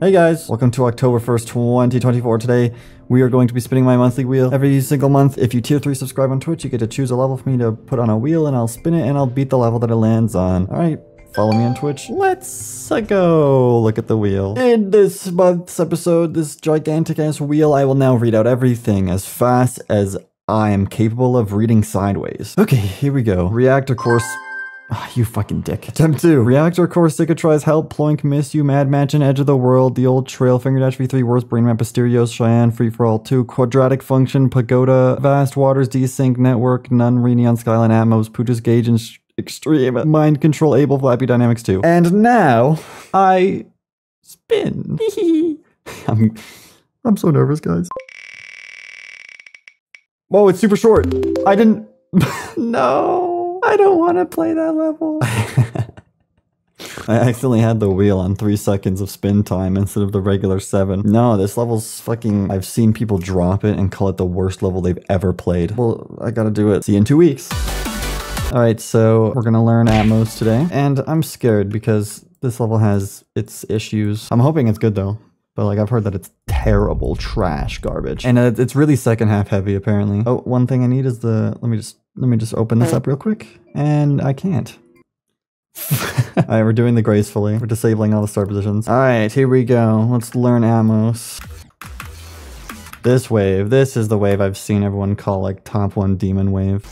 Hey guys, welcome to October 1st, 2024. Today, we are going to be spinning my monthly wheel. Every single month, if you tier 3 subscribe on Twitch, you get to choose a level for me to put on a wheel, and I'll spin it, and I'll beat the level that it lands on. Alright, follow me on Twitch. Let's go look at the wheel. In this month's episode, this gigantic-ass wheel, I will now read out everything as fast as I am capable of reading sideways. Okay, here we go. Reactor core. Oh, you fucking dick. Attempt 2. Reactor core cicatrice, help, Ploink, miss you, Mad mansion, edge of the world, the old trail, finger dash v3, worst brain map, Hysterios, Cheyenne, free for all two, quadratic function, pagoda, vast waters, desync network, none, Re-neon, Skyline, Atmos, Pooja's gauge and extreme, mind control, able, Flappy dynamics 2. And now I spin. I'm so nervous, guys. Whoa, it's super short. I didn't. No. I don't want to play that level. I accidentally had the wheel on 3 seconds of spin time instead of the regular 7. No, this level's fucking... I've seen people drop it and call it the worst level they've ever played. Well, I gotta do it. See you in 2 weeks. Alright, so we're gonna learn Atmos today. And I'm scared because this level has its issues. I'm hoping it's good though. But like, I've heard that it's terrible trash garbage. And it's really second half heavy apparently. Oh, one thing I need is the... Let me just open this up real quick, and I can't. Alright, we're doing the gracefully. We're disabling all the start positions. Alright, here we go. Let's learn Atmos. This wave. This is the wave I've seen everyone call, like, top 1 demon wave.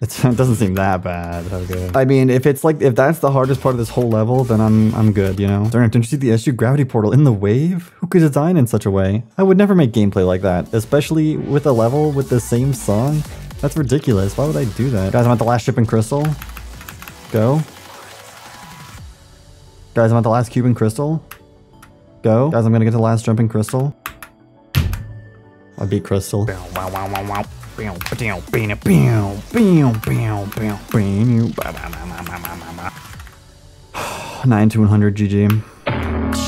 It doesn't seem that bad. Okay. I mean, if that's the hardest part of this whole level, then I'm good, you know? Don't you see the SU gravity portal in the wave? Who could design in such a way? I would never make gameplay like that, especially with a level with the same song. That's ridiculous. Why would I do that? Guys, I'm at the last ship in Crystal. Go. Guys, I'm at the last cube in Crystal. Go. Guys, I'm gonna get to the last jump in Crystal. I beat Crystal. $9,200 GG.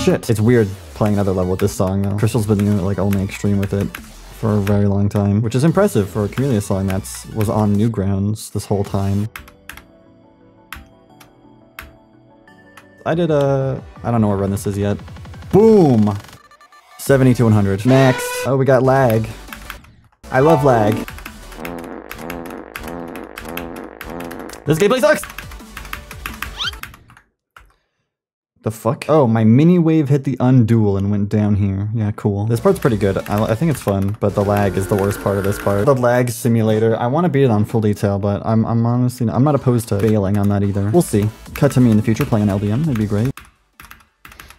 Shit. It's weird playing another level with this song though. Crystal's been like only extreme with it for a very long time, which is impressive for a Camellia song that's was on Newgrounds this whole time. I don't know what run this is yet. Boom! 7,200. Next. Oh, we got lag. I love lag. This gameplay sucks! The fuck? Oh, my mini wave hit the unduel and went down here. Yeah, cool. This part's pretty good. I think it's fun, but the lag is the worst part of this part. The lag simulator. I want to beat it on full detail, but I'm honestly... I'm not opposed to failing on that either. We'll see. Cut to me in the future playing on LDM. That'd be great.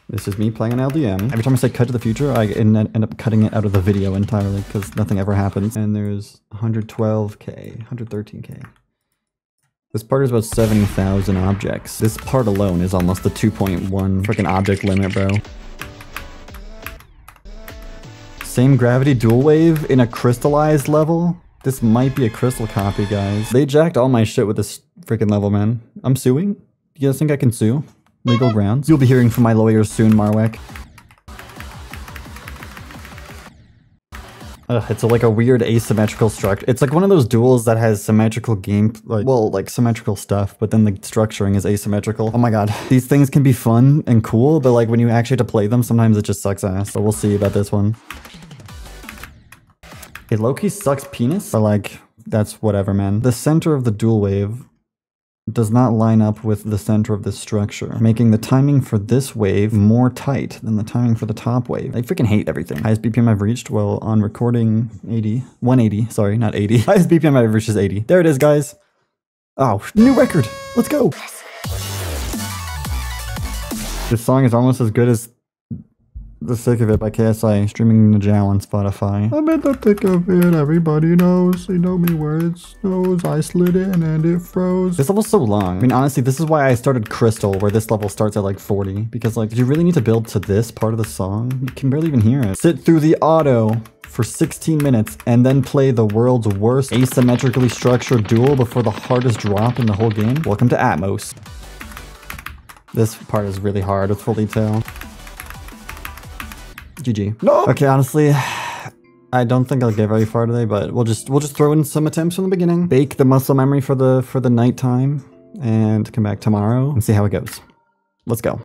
This is me playing an LDM. Every time I say cut to the future, I end up cutting it out of the video entirely because nothing ever happens. And there's 112k, 113k. This part is about 70,000 objects. This part alone is almost the 2.1 freaking object limit, bro. Same gravity dual wave in a crystallized level? This might be a crystal copy, guys. They jacked all my shit with this freaking level, man. I'm suing? You guys think I can sue? Legal grounds. You'll be hearing from my lawyers soon, Marwec. Ugh, it's like a weird asymmetrical structure. It's like one of those duels that has symmetrical game, like symmetrical stuff, but then the structuring is asymmetrical. Oh my god. These things can be fun and cool, but like when you actually have to play them, sometimes it just sucks ass. So we'll see about this one. It low-key sucks penis, but like, that's whatever, man. The center of the dual wave does not line up with the center of this structure, making the timing for this wave more tight than the timing for the top wave. I freaking hate everything. Highest BPM I've reached, well, on recording 180, sorry, not 80. Highest BPM I've reached is 80. There it is, guys. Oh, new record. Let's go. This song is almost as good as The Thick of It by KSI, streaming now on Spotify. I'm in the thick of it, everybody knows. They know me where it snows. I slid in and it froze. This level's so long. I mean, honestly, this is why I started Crystal, where this level starts at like 40. Because like, you really need to build to this part of the song? You can barely even hear it. Sit through the auto for 16 minutes and then play the world's worst asymmetrically structured duel before the hardest drop in the whole game. Welcome to Atmos. This part is really hard with full detail. GG. No. Okay, honestly, I don't think I'll get very far today, but we'll just throw in some attempts from the beginning, bake the muscle memory for the nighttime, and come back tomorrow and see how it goes. Let's go.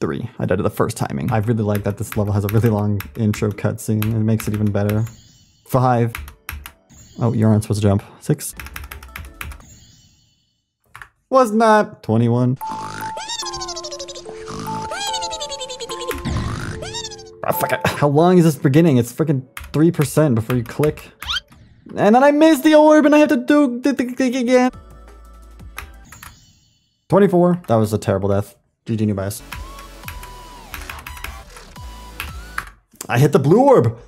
3. I did it the first timing. I really like that this level has a really long intro cutscene. It makes it even better. 5. Oh, you aren't supposed to jump. 6. Was not 21. Oh, fuck it. How long is this beginning? It's freaking 3% before you click. And then I missed the orb and I have to do again. 24. That was a terrible death. GG new bias. I hit the blue orb.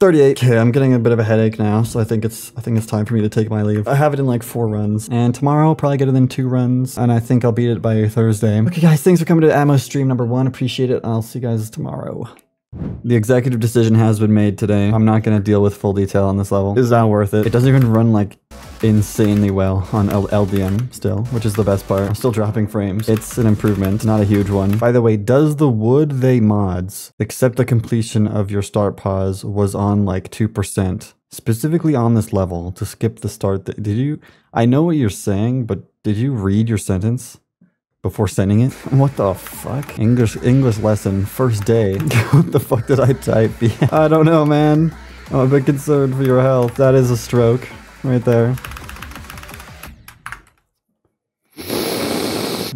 38. Okay, I'm getting a bit of a headache now, so I think it's time for me to take my leave. I have it in like 4 runs, and tomorrow I'll probably get it in 2 runs, and I think I'll beat it by Thursday. Okay guys, thanks for coming to Atmos stream number 1. Appreciate it. I'll see you guys tomorrow. The executive decision has been made today. I'm not gonna deal with full detail on this level. It's not worth it. It doesn't even run like insanely well on LDM still, which is the best part. I'm still dropping frames. It's an improvement, not a huge one. By the way, does the wood they mods accept the completion of your start pause was on like 2%, specifically on this level to skip the start? Did you? I know what you're saying, but did you read your sentence before sending it? What the fuck? English lesson first day. What the fuck did I type? Yeah. I don't know, man. I'm a bit concerned for your health. That is a stroke right there.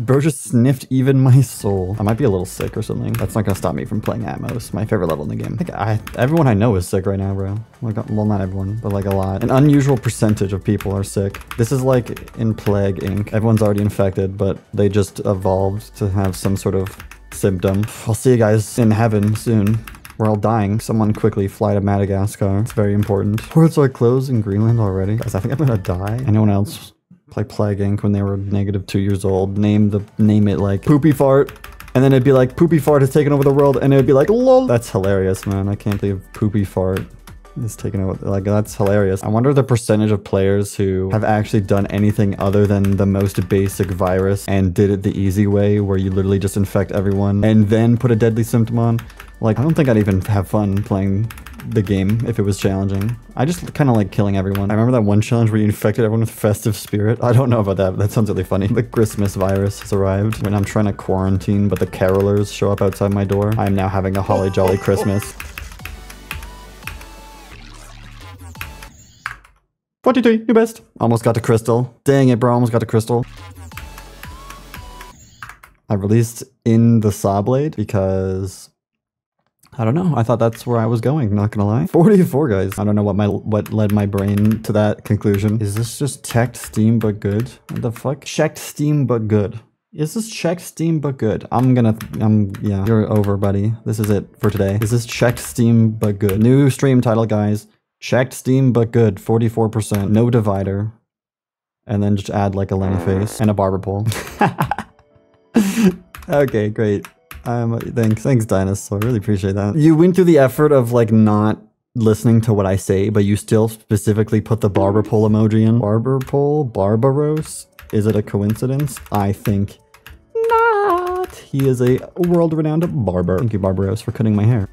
Bro just sniffed even my soul. I might be a little sick or something. That's not gonna stop me from playing Atmos, my favorite level in the game. I think everyone I know is sick right now, bro. Well, not everyone, but like a lot. An unusual percentage of people are sick. This is like in Plague Inc. Everyone's already infected, but they just evolved to have some sort of symptom. I'll see you guys in heaven soon. We're all dying. Someone quickly fly to Madagascar. It's very important. Ports are closed in Greenland already. Guys, I think I'm gonna die. Anyone else play Plague Inc. when they were -2 years old? Name it like Poopy Fart. And then it'd be like, Poopy Fart has taken over the world. And it would be like, lol. That's hilarious, man. I can't believe Poopy Fart is taking over. Like, that's hilarious. I wonder the percentage of players who have actually done anything other than the most basic virus and did it the easy way where you literally just infect everyone and then put a deadly symptom on. Like, I don't think I'd even have fun playing the game if it was challenging. I just kind of like killing everyone. I remember that one challenge where you infected everyone with festive spirit. I don't know about that, but that sounds really funny. The Christmas virus has arrived when I'm trying to quarantine, but the carolers show up outside my door. I'm now having a holly jolly Christmas. 43, new best. Almost got to Crystal. Dang it, bro, almost got to Crystal. I released in the saw blade because I don't know. I thought that's where I was going, not gonna lie. 44, guys. I don't know what led my brain to that conclusion. Is this just checked Steam but good? What the fuck? Checked Steam but good. Is this checked Steam but good? Yeah, you're over, buddy. This is it for today. Is this checked Steam but good? New stream title, guys. Checked Steam but good. 44%. No divider. And then just add like a Lenny face and a barber pole. Okay, great. Thanks, Dinosaur. I really appreciate that. You went through the effort of like not listening to what I say, but you still specifically put the barber pole emoji in. Barber pole? Barbaros? Is it a coincidence? I think not. He is a world-renowned barber. Thank you, Barbaros, for cutting my hair.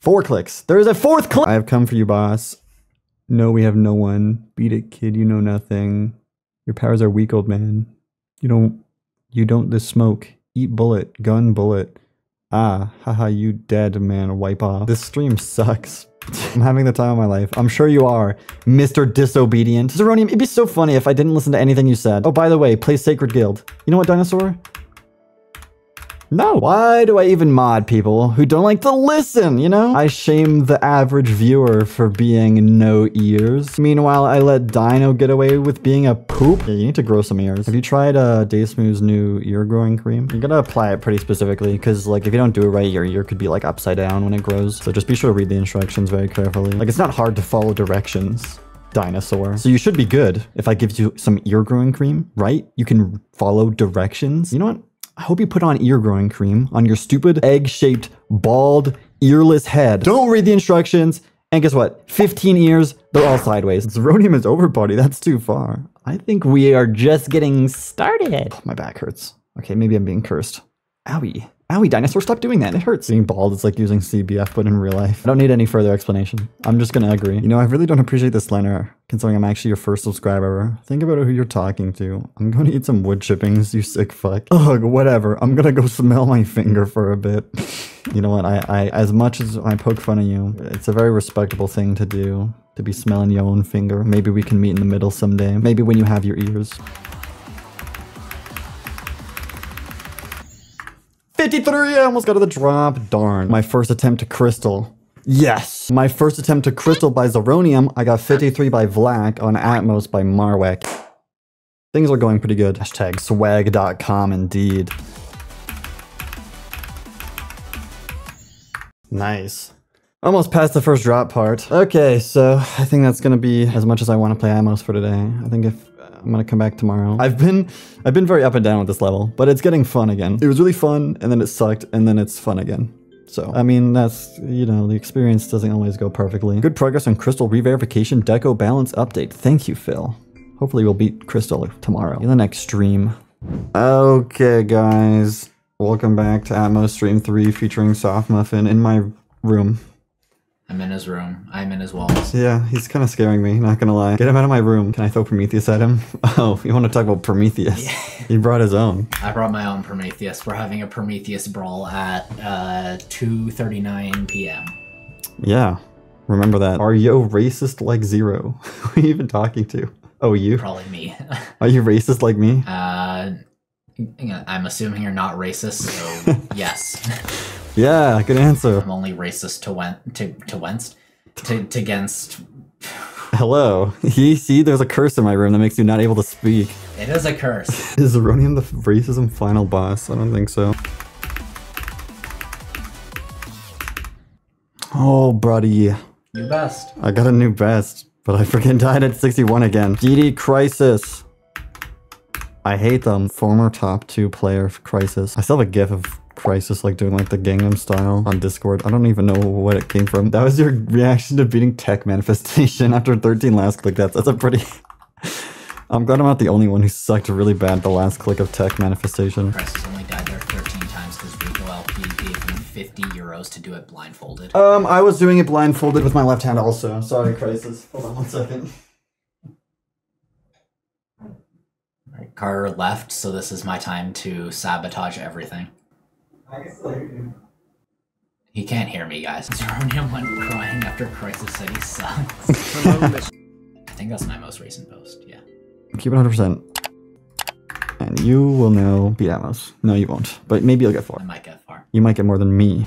4 clicks. There is a 4th click! I have come for you, boss. No, we have no one. Beat it, kid. You know nothing. Your powers are weak, old man. You don't this smoke. Eat bullet. Gun bullet. Ah, haha, you dead, man. Wipe off. This stream sucks. I'm having the time of my life. I'm sure you are, Mr. Disobedient. Zeronium, it'd be so funny if I didn't listen to anything you said. Oh, by the way, play Sacred Guild. You know what, Dinosaur? No. Why do I even mod people who don't like to listen, you know? I shame the average viewer for being no ears. Meanwhile, I let Dino get away with being a poop. Yeah, you need to grow some ears. Have you tried Daysmoo's new ear growing cream? You're gonna apply it pretty specifically because like if you don't do it right, your ear could be like upside down when it grows. So just be sure to read the instructions very carefully. Like it's not hard to follow directions, Dinosaur. So you should be good if I give you some ear growing cream, right? You can follow directions. You know what? I hope you put on ear growing cream on your stupid egg-shaped, bald, earless head. Don't read the instructions. And guess what? 15 ears, they're all sideways. Zeronium is over, buddy. That's too far. I think we are just getting started. Oh, my back hurts. Okay, maybe I'm being cursed. Owie. Owie, dinosaur, stop doing that. It hurts. Being bald is like using CBF, but in real life. I don't need any further explanation. I'm just gonna agree. You know, I really don't appreciate this letter, considering I'm actually your first subscriber. Think about who you're talking to. I'm gonna eat some wood chippings, you sick fuck. Ugh, whatever. I'm gonna go smell my finger for a bit. You know what, I as much as I poke fun at you, it's a very respectable thing to do, to be smelling your own finger. Maybe we can meet in the middle someday. Maybe when you have your ears. 53! I almost got to the drop. Darn. My first attempt to Crystal. Yes! My first attempt to Crystal by Zeronium. I got 53 by Vlack on Atmos by Marwec. Things are going pretty good. Hashtag swag.com indeed. Nice. Almost past the first drop part. Okay, so I think that's gonna be as much as I want to play Atmos for today. I think if... I'm gonna come back tomorrow. I've been very up and down with this level, but it's getting fun again. It was really fun, and then it sucked, and then it's fun again. So, I mean, that's, you know, the experience doesn't always go perfectly. Good progress on Crystal Reverification Deco Balance Update. Thank you, Phil. Hopefully we'll beat Crystal tomorrow in the next stream. Okay, guys. Welcome back to Atmos Stream 3 featuring Soft Muffin in my room. I'm in his room. I'm in his walls. Yeah, he's kind of scaring me, not gonna lie. Get him out of my room. Can I throw Prometheus at him? Oh, you want to talk about Prometheus? Yeah. He brought his own. I brought my own Prometheus. We're having a Prometheus brawl at 2:39 p.m. Yeah, remember that. Are you racist like Zero? Who are you even talking to? Oh, you? Probably me. Are you racist like me? I'm assuming you're not racist, so yes. Yeah, good answer. I'm only racist against. Hello. You see, there's a curse in my room that makes you not able to speak. It is a curse. Is Zeronium the racism final boss? I don't think so. Oh, buddy. New best. I got a new best, but I freaking died at 61 again. DD Crisis. I hate them. Former top 2 player Crisis. I still have a gif of Crisis like doing like the Gangnam Style on Discord. I don't even know what it came from. That was your reaction to beating Tech Manifestation after 13 last click. That's a pretty... I'm glad I'm not the only one who sucked really bad the last click of Tech Manifestation. Crisis only died there 13 times because Rico LP gave him 50 euros to do it blindfolded. I was doing it blindfolded with my left hand also. Sorry, Crisis. Hold on one second. Alright, Carter left, so this is my time to sabotage everything. I guess he can't hear me, guys. Zeronium went crying after Crisis said he sucks. I think that's my most recent post, yeah. Keep it 100%. And you will know beat Atmos. No, you won't. But maybe you'll get far. I might get far. You might get more than me.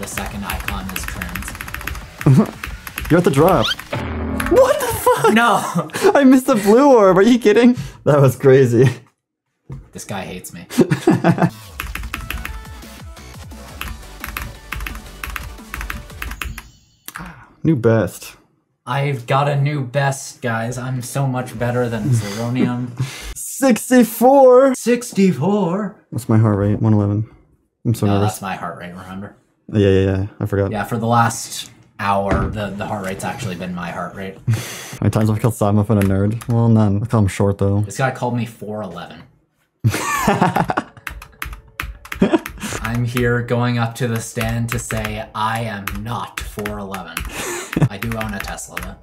The second icon is trans. You're at the drop. What the fuck? No! I missed the blue orb, are you kidding? That was crazy. This guy hates me. New best. I've got a new best, guys. I'm so much better than Zeronium. 64! 64! What's my heart rate? 111. I'm so nervous. That's my heart rate, remember? Yeah. I forgot. Yeah, for the last hour, the heart rate's actually been my heart rate. How many times have I called Sadmuffin a nerd? Well, none. I call him short, though. This guy called me 411. I'm here going up to the stand to say I am not 411. I do own a Tesla though.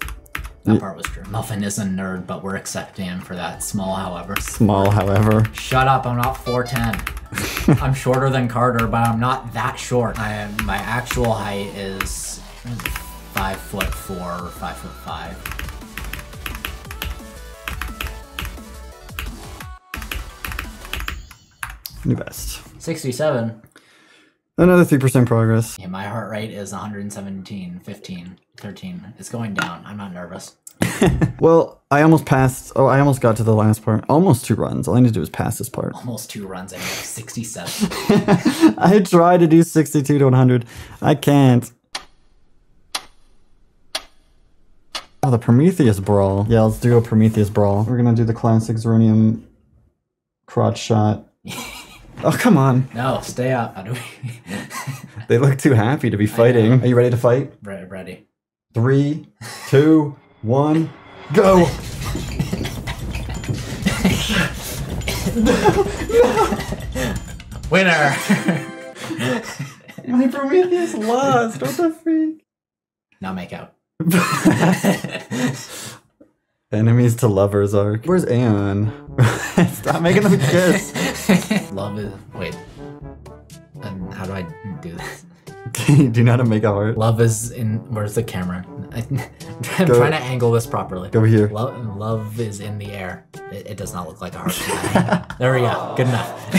That part was true. Muffin is a nerd, but we're accepting him for that. Small, however. Small, however. Shut up, I'm not 4'10". I'm shorter than Carter, but I'm not that short. My actual height is 5'4" or 5'5". New best. 67. Another 3% progress. Yeah, my heart rate is 117, 15, 13. It's going down. I'm not nervous. Well, I almost passed. Oh, I almost got to the last part. Almost 2 runs. All I need to do is pass this part. Almost 2 runs. I have 67. I try to do 62 to 100. I can't. Oh, the Prometheus brawl. Yeah, let's do a Prometheus brawl. We're going to do the classic Zeronium crotch shot. Oh, come on. No, stay up. They look too happy to be fighting. Are you ready to fight? Ready. 3, 2, 1, go! No. Winner! My Prometheus lost. What the freak? Now make out. Enemies to lovers arc. Where's Aeon? Stop making them kiss. Love is... Wait. How do I do this? Do you know how to make a heart? Love is in... Where's the camera? I'm trying to angle this properly. Go here. Love is in the air. It does not look like a heart. There we go. Good enough.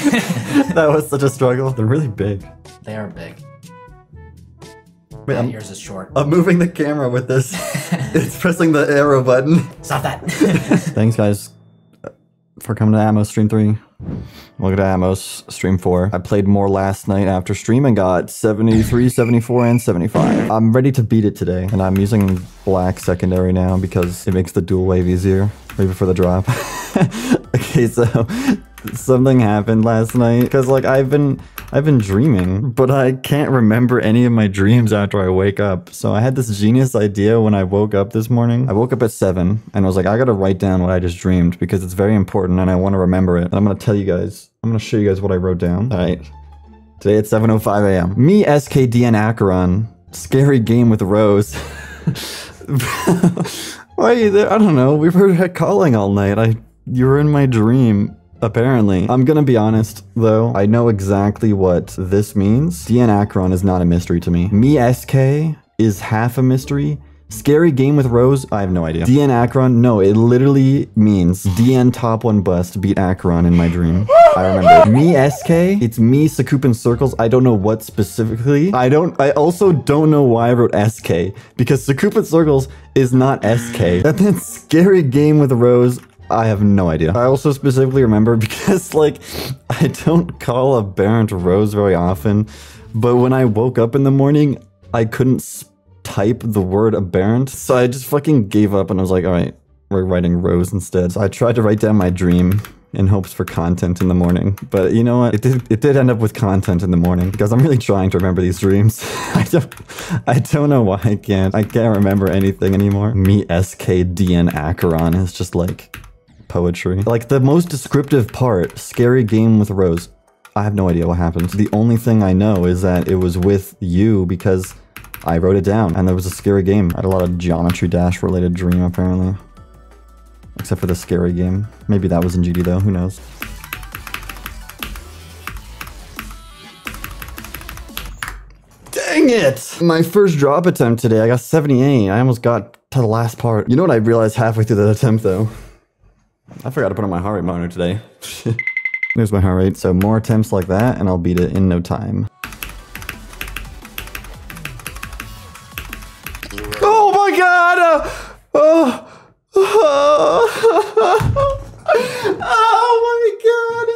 That was such a struggle. They're really big. They are big. Wait, yours is short. I'm moving the camera with this. It's pressing the arrow button. Stop that. Thanks, guys, for coming to Atmos Stream 3. Welcome to Atmos Stream 4. I played more last night after stream and got 73, 74, and 75. I'm ready to beat it today, and I'm using black secondary now because it makes the dual wave easier, right before the drop. Okay, so something happened last night because, like, I've been dreaming, but I can't remember any of my dreams after I wake up. So I had this genius idea when I woke up this morning. I woke up at 7 and I was like, I gotta write down what I just dreamed because it's very important and I want to remember it. And I'm gonna tell you guys, I'm gonna show you guys what I wrote down. All right. Today at 7:05 a.m. Me, SKD, and Acheron. Scary game with Rose. Why are you there? I don't know. We've heard her calling all night. You were in my dream. Apparently. I'm gonna be honest, though. I know exactly what this means. DN Acheron is not a mystery to me. Me SK is half a mystery. Scary game with Rose? I have no idea. DN Acheron? No, it literally means DN top one bust beat Acheron in my dream. I remember. Me SK? It's me Sakupin Circles. I don't know what specifically. I also don't know why I wrote SK. Because Sakupin Circles is not SK. That meant scary game with Rose. I have no idea. I also specifically remember because, like, I don't call Aberrant Rose very often, but when I woke up in the morning, I couldn't type the word Aberrant, so I just fucking gave up and I was like, all right, we're writing Rose instead. So I tried to write down my dream in hopes for content in the morning, but you know what? It did end up with content in the morning because I'm really trying to remember these dreams. I don't know why I can't remember anything anymore. Me SKDN Acheron is just like poetry. Like the most descriptive part, scary game with Rose. I have no idea what happened. The only thing I know is that it was with you because I wrote it down and there was a scary game. I had a lot of Geometry Dash related dream apparently. Except for the scary game. Maybe that was in GD though, who knows. Dang it! My first drop attempt today, I got 78. I almost got to the last part. You know what I realized halfway through that attempt though? I forgot to put on my heart rate monitor today. There's my heart rate. So more attempts like that and I'll beat it in no time. Oh my god! Oh my god!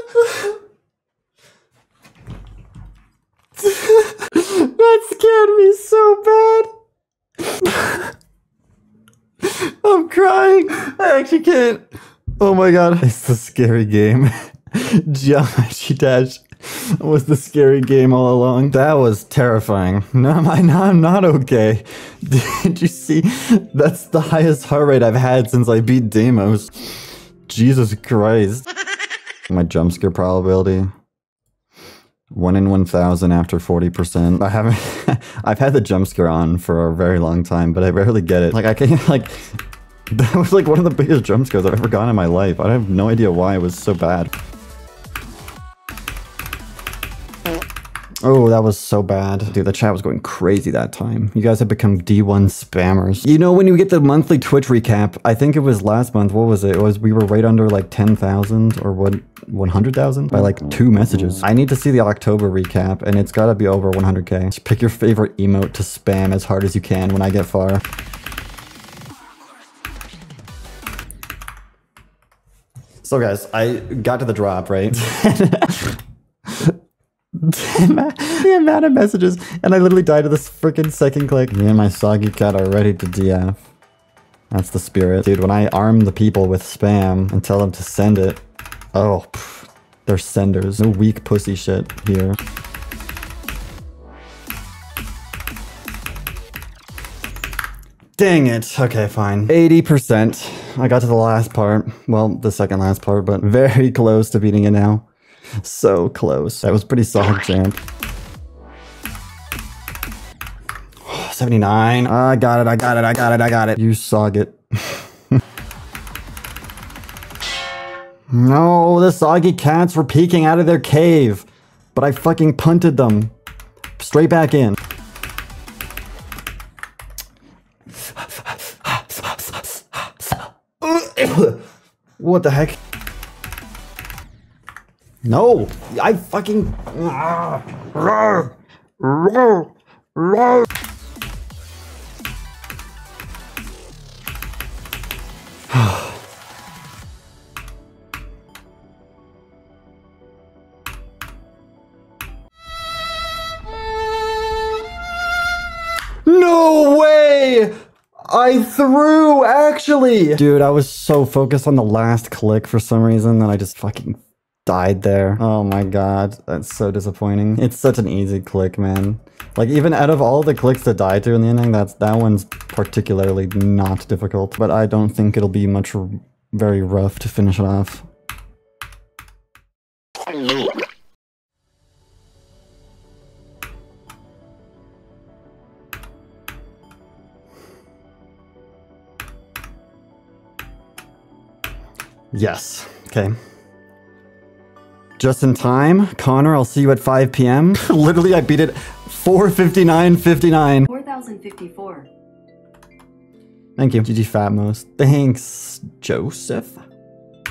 That scared me so bad! I'm crying! I actually can't. Oh my god, it's the scary game. Geometry Dash was the scary game all along. That was terrifying. No, I'm not okay. Did you see? That's the highest heart rate I've had since I beat Deimos. Jesus Christ. My jump scare probability. 1 in 1,000 after 40%. I've had the jump scare on for a very long time, but I rarely get it. Like I can't like... That was like one of the biggest jump scares I've ever gotten in my life. I have no idea why it was so bad. Oh, that was so bad. Dude, the chat was going crazy that time. You guys have become D1 spammers. You know, when you get the monthly Twitch recap, I think it was last month, what was it? It was we were right under like 10,000 or what, 100,000 by like 2 messages. I need to see the October recap and it's gotta be over 100K. Just pick your favorite emote to spam as hard as you can when I get far. So guys, I got to the drop, right? The amount of messages, and I literally died to this freaking second click. Me and my soggy cat are ready to DF. That's the spirit. Dude, when I arm the people with spam and tell them to send it, oh, they're senders. No weak pussy shit here. Dang it. Okay, fine. 80%. I got to the last part. Well, the second last part, but very close to beating it now. So close. That was pretty solid jump. 79. I got it, I got it, I got it, I got it. You sog it. No, the soggy cats were peeking out of their cave, but I fucking punted them. Straight back in. What the heck? No, I fucking... No way! I threw, actually! Dude, I was so focused on the last click for some reason that I just fucking died there. Oh my god, that's so disappointing. It's such an easy click, man. Like, even out of all the clicks to die to in the ending, that one's particularly not difficult. But I don't think it'll be very rough to finish it off. Yes. Okay. Just in time. Connor, I'll see you at 5 p.m. Literally, I beat it 4:59:59. 4,054. Thank you. GG Fatmos. Thanks, Joseph.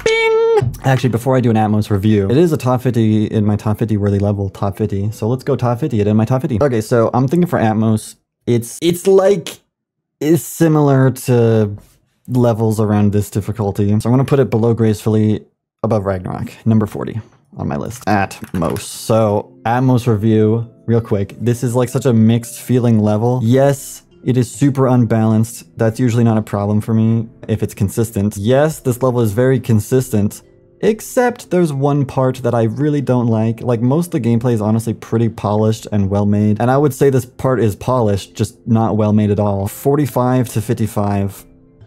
Bing! Actually, before I do an Atmos review, it is a top 50 in my top 50 worthy level, top 50. So let's go top 50 it in my top 50. Okay, so I'm thinking for Atmos. It's similar to levels around this difficulty. So I'm going to put it below Gracefully, above Ragnarok, number 40 on my list. Atmos. So Atmos review, real quick. This is like such a mixed feeling level. Yes, it is super unbalanced. That's usually not a problem for me if it's consistent. Yes, this level is very consistent, except there's one part that I really don't like. Like, most of the gameplay is honestly pretty polished and well made. And I would say this part is polished, just not well made at all. 45 to 55.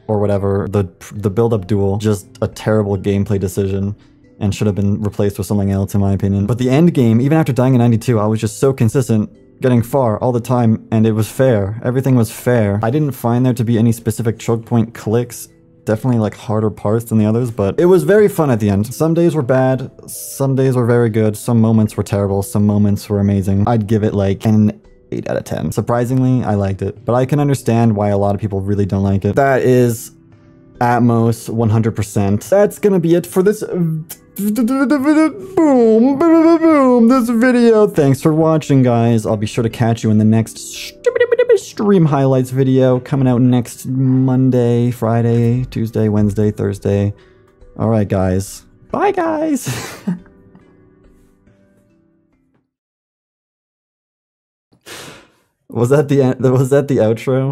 Or whatever, the build-up duel, just a terrible gameplay decision and should have been replaced with something else in my opinion. But the end game, even after dying in 92, I was just so consistent, getting far all the time, and it was fair. Everything was fair. I didn't find there to be any specific choke point clicks, definitely like harder parts than the others, but it was very fun at the end. Some days were bad, some days were very good, some moments were terrible, some moments were amazing. I'd give it like an 8 out of 10. Surprisingly, I liked it, but I can understand why a lot of people really don't like it. That is Atmos 100%. That's gonna be it for this this video. Thanks for watching, guys. I'll be sure to catch you in the next stream highlights video coming out next Monday, Friday, Tuesday, Wednesday, Thursday. All right, guys. Bye, guys. Was that the outro?